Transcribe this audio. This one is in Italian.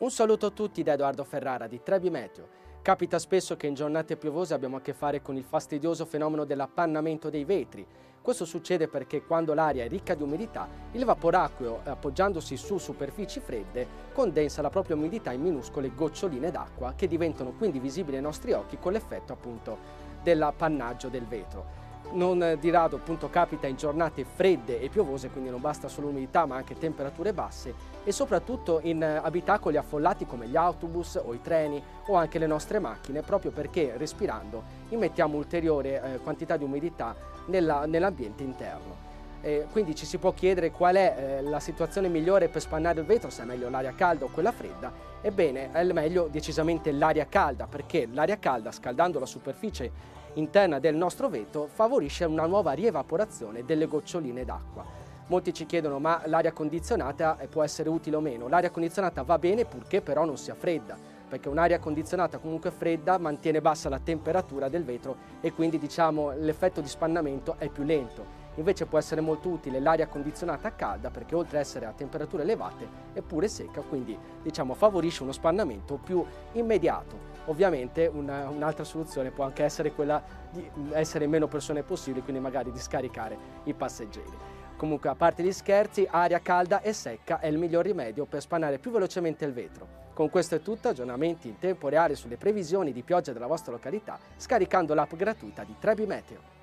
Un saluto a tutti da Edoardo Ferrara di 3BMeteo. Capita spesso che in giornate piovose abbiamo a che fare con il fastidioso fenomeno dell'appannamento dei vetri. Questo succede perché quando l'aria è ricca di umidità, il vapore acqueo, appoggiandosi su superfici fredde, condensa la propria umidità in minuscole goccioline d'acqua che diventano quindi visibili ai nostri occhi con l'effetto appunto dell'appannaggio del vetro. Non di rado appunto capita in giornate fredde e piovose, quindi non basta solo umidità ma anche temperature basse, e soprattutto in abitacoli affollati come gli autobus o i treni o anche le nostre macchine, proprio perché respirando immettiamo ulteriore quantità di umidità nell'ambiente interno. Quindi ci si può chiedere qual è la situazione migliore per spannare il vetro, se è meglio l'aria calda o quella fredda. Ebbene, è meglio decisamente l'aria calda, perché l'aria calda, scaldando la superficie interna del nostro vetro, favorisce una nuova rievaporazione delle goccioline d'acqua. Molti ci chiedono: ma l'aria condizionata può essere utile o meno? L'aria condizionata va bene purché però non sia fredda, perché un'aria condizionata comunque fredda mantiene bassa la temperatura del vetro e quindi diciamo l'effetto di spannamento è più lento. Invece può essere molto utile l'aria condizionata calda, perché oltre a essere a temperature elevate è pure secca, quindi diciamo favorisce uno spannamento più immediato. Ovviamente un'altra soluzione può anche essere quella di essere meno persone possibili, quindi magari di scaricare i passeggeri. Comunque, a parte gli scherzi, aria calda e secca è il miglior rimedio per spannare più velocemente il vetro. Con questo è tutto. Aggiornamenti in tempo reale sulle previsioni di pioggia della vostra località scaricando l'app gratuita di 3BMeteo.